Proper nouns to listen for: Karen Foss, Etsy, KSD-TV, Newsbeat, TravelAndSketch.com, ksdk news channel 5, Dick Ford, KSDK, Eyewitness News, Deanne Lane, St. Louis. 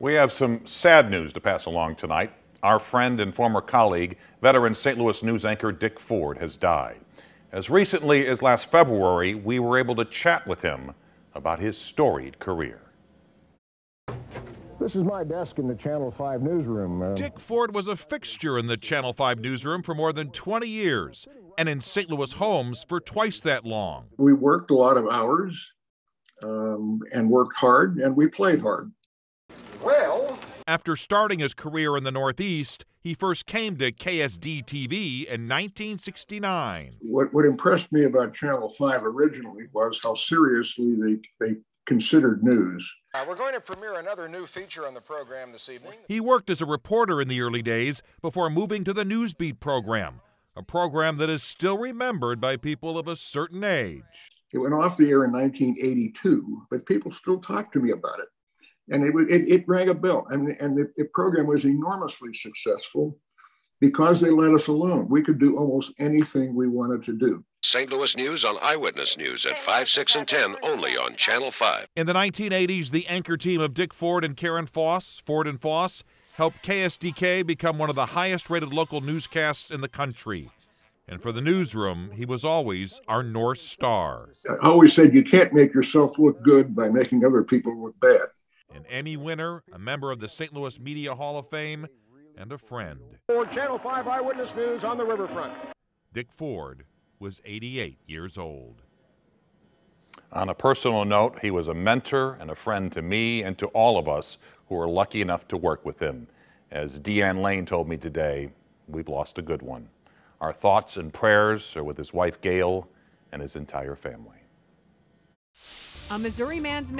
We have some sad news to pass along tonight. Our friend and former colleague, veteran St. Louis news anchor Dick Ford, has died. As recently as last February, we were able to chat with him about his storied career. This is my desk in the Channel 5 newsroom. Dick Ford was a fixture in the Channel 5 newsroom for more than 20 years and in St. Louis homes for twice that long. We worked a lot of hours and worked hard, and we played hard. Well, after starting his career in the Northeast, he first came to KSD-TV in 1969. What impressed me about Channel 5 originally was how seriously they considered news. We're going to premiere another new feature on the program this evening. He worked as a reporter in the early days before moving to the Newsbeat program, a program that is still remembered by people of a certain age. It went off the air in 1982, but people still talk to me about it. And it rang a bell. And the program was enormously successful because they let us alone. We could do almost anything we wanted to do. St. Louis News on Eyewitness News at 5, 6, and 10, only on Channel 5. In the 1980s, the anchor team of Dick Ford and Karen Foss, Ford and Foss, helped KSDK become one of the highest-rated local newscasts in the country. And for the newsroom, he was always our North Star. I always said you can't make yourself look good by making other people look bad. An Emmy winner, a member of the St. Louis Media Hall of Fame, and a friend. For Channel 5 Eyewitness News on the riverfront. Dick Ford was 88 years old. On a personal note, he was a mentor and a friend to me and to all of us who were lucky enough to work with him. As Deanne Lane told me today, we've lost a good one. Our thoughts and prayers are with his wife, Gail, and his entire family. A Missouri man's